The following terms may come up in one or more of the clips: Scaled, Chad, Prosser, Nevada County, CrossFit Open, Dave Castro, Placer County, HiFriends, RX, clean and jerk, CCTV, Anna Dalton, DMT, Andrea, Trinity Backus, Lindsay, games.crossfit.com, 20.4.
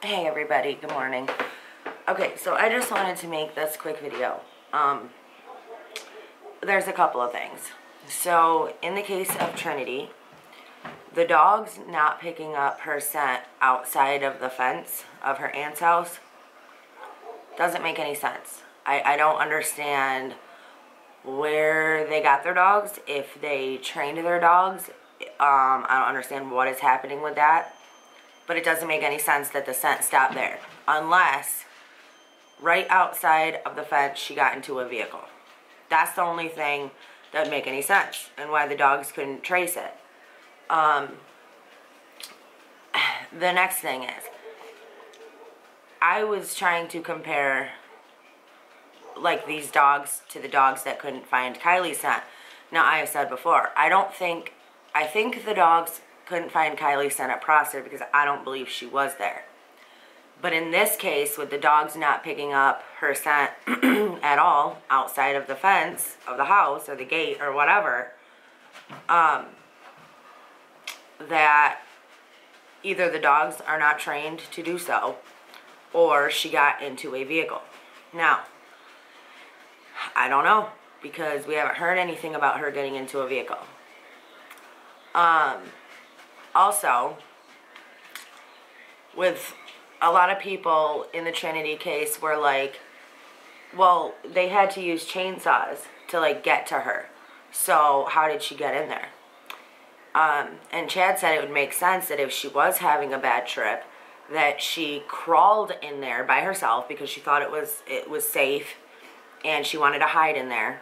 Hey everybody, good morning. Okay, so I just wanted to make this quick video. There's a couple of things. So in the case of Trinity, the dog's not picking up her scent outside of the fence of her aunt's house doesn't make any sense. I don't understand where they got their dogs, if they trained their dogs. I don't understand what is happening with that. But it doesn't make any sense that the scent stopped there. Unless, right outside of the fence, she got into a vehicle. That's the only thing that would make any sense. And why the dogs couldn't trace it. The next thing is, I was trying to compare, like, these dogs to the dogs that couldn't find Kylie's scent. Now, I have said before, I think the dogs couldn't find Kylie's scent at Prosser because I don't believe she was there. But in this case, with the dogs not picking up her scent at all outside of the fence of the house or the gate or whatever, that either the dogs are not trained to do so or she got into a vehicle. Now, I don't know, because we haven't heard anything about her getting into a vehicle. Also, with a lot of people in the Trinity case were like, well, they had to use chainsaws to, like, get to her. So how did she get in there? And Chad said it would make sense that if she was having a bad trip, that she crawled in there by herself because she thought it was safe and she wanted to hide in there.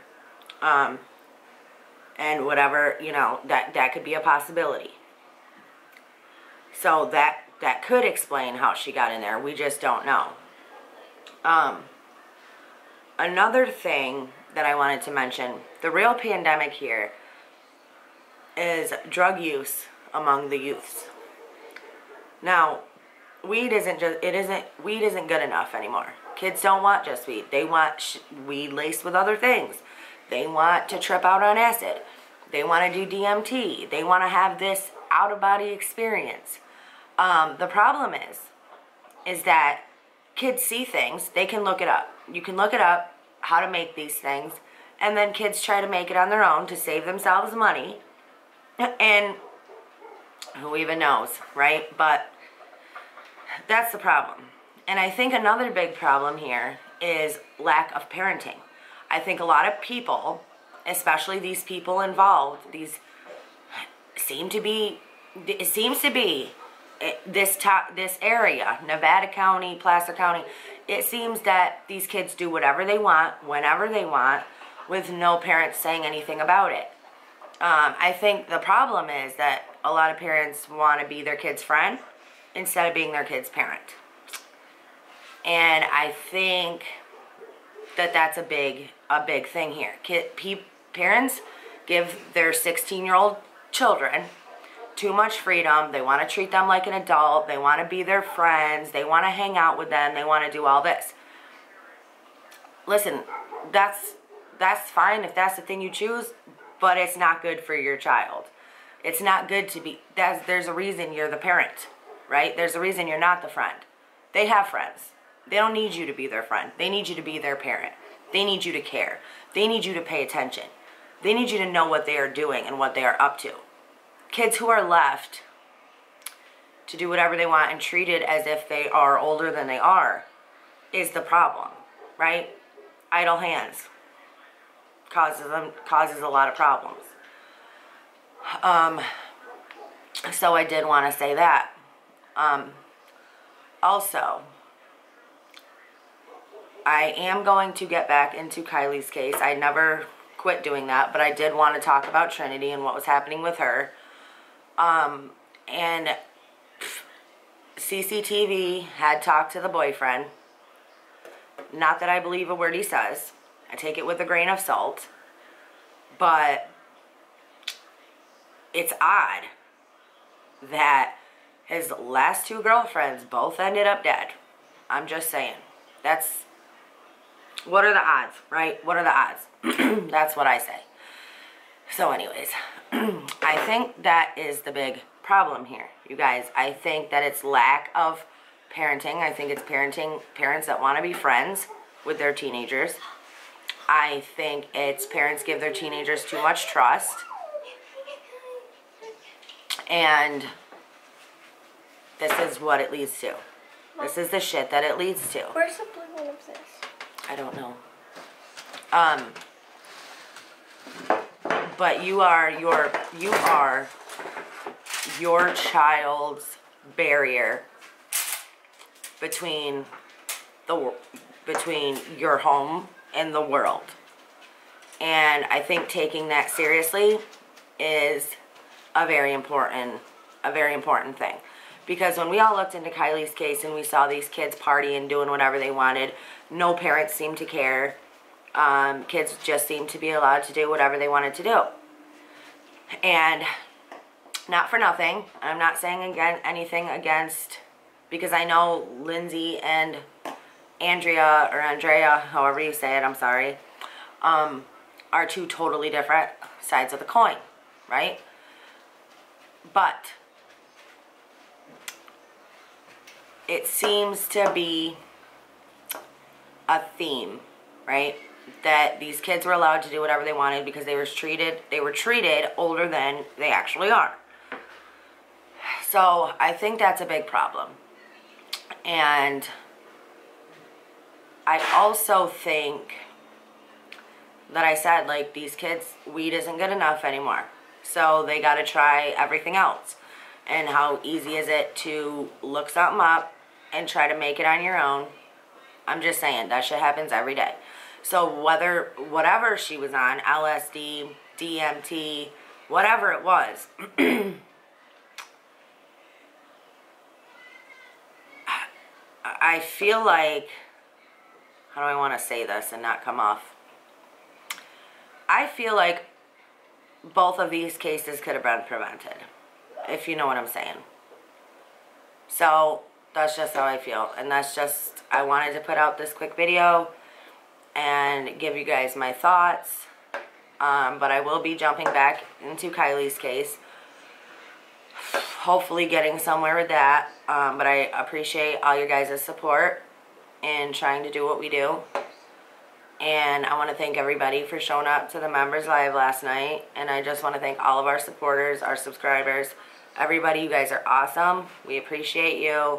And whatever, you know, that could be a possibility. So that could explain how she got in there. We just don't know. Another thing that I wanted to mention, the real pandemic here is drug use among the youths. Now, weed isn't good enough anymore. Kids don't want just weed. They want weed laced with other things. They want to trip out on acid. They want to do DMT. They want to have this out-of-body experience. The problem is that kids see things. They can look it up. You can look it up, how to make these things, and then kids try to make it on their own to save themselves money. And who even knows, right? But that's the problem. And I think another big problem here is lack of parenting. I think a lot of people, especially these people involved, this area, Nevada County, Placer County, it seems that these kids do whatever they want, whenever they want, with no parents saying anything about it. I think the problem is that a lot of parents want to be their kid's friend instead of being their kid's parent. And I think that's a big thing here. Parents give their 16-year-old children too much freedom. They want to treat them like an adult. They want to be their friends. They want to hang out with them. They want to do all this. Listen, that's fine if that's the thing you choose, but it's not good for your child. It's not good to be. There's a reason you're the parent, right? There's a reason you're not the friend. They have friends. They don't need you to be their friend. They need you to be their parent. They need you to care. They need you to pay attention. They need you to know what they are doing and what they are up to. Kids who are left to do whatever they want and treated as if they are older than they are is the problem, right? Idle hands causes a lot of problems. So I did want to say that. Also, I am going to get back into Kylie's case. I never quit doing that, but I did want to talk about Trinity and what was happening with her. And CCTV had talked to the boyfriend. Not that I believe a word he says. I take it with a grain of salt. But it's odd that his last two girlfriends both ended up dead. I'm just saying. That's... what are the odds, right? What are the odds? That's what I say. So anyways, I think that is the big problem here, you guys. I think that it's lack of parenting. I think it's parenting, parents that want to be friends with their teenagers. I think it's parents give their teenagers too much trust. And this is what it leads to. This is the shit that it leads to. Where's the blue one of this? I don't know. But you are your child's barrier between your home and the world. And I think taking that seriously is a very important thing. Because when we all looked into Kylie's case and we saw these kids partying, doing whatever they wanted, no parents seemed to care. Kids just seemed to be allowed to do whatever they wanted to do. And not for nothing, I'm not saying anything against, because I know Lindsay and Andrea, or Andrea, however you say it, I'm sorry, are two totally different sides of the coin, right? But it seems to be a theme, right? That these kids were allowed to do whatever they wanted because they were treated older than they actually are. So I think that's a big problem. And I also think that I said, like, these kids, weed isn't good enough anymore. So they got to try everything else. And how easy is it to look something up and try to make it on your own? I'm just saying, that shit happens every day. So whatever she was on, LSD, DMT, whatever it was, I feel like, how do I want to say this and not come off? I feel like both of these cases could have been prevented, if you know what I'm saying. So that's just how I feel. And that's just, I wanted to put out this quick video and give you guys my thoughts. But I will be jumping back into Kylie's case. Hopefully getting somewhere with that. But I appreciate all your guys' support in trying to do what we do. And I want to thank everybody for showing up to the members live last night. And I just want to thank all of our supporters, our subscribers, everybody. You guys are awesome. We appreciate you.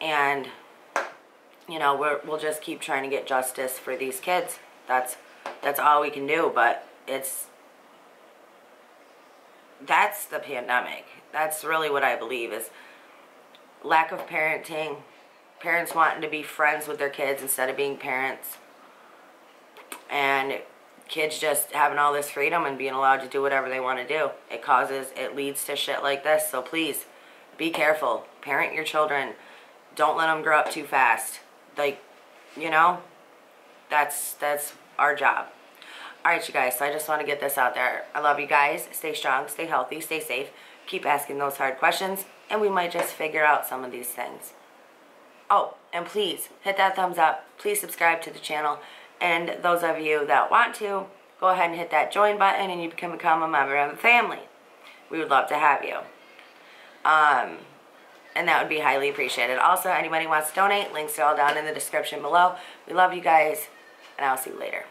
And, you know, we'll just keep trying to get justice for these kids. That's all we can do. But that's the pandemic. That's really what I believe is lack of parenting. Parents wanting to be friends with their kids instead of being parents. And kids just having all this freedom and being allowed to do whatever they want to do. It leads to shit like this. So please, be careful. Parent your children. Don't let them grow up too fast. Like, you know, that's our job. Alright, you guys, so I just want to get this out there. I love you guys. Stay strong, stay healthy, stay safe. Keep asking those hard questions, and we might just figure out some of these things. Oh, and please, hit that thumbs up. Please subscribe to the channel. And those of you that want to, go ahead and hit that join button and you can become a member of the family. We would love to have you. And that would be highly appreciated. Also, anybody wants to donate, links are all down in the description below. We love you guys, and I'll see you later.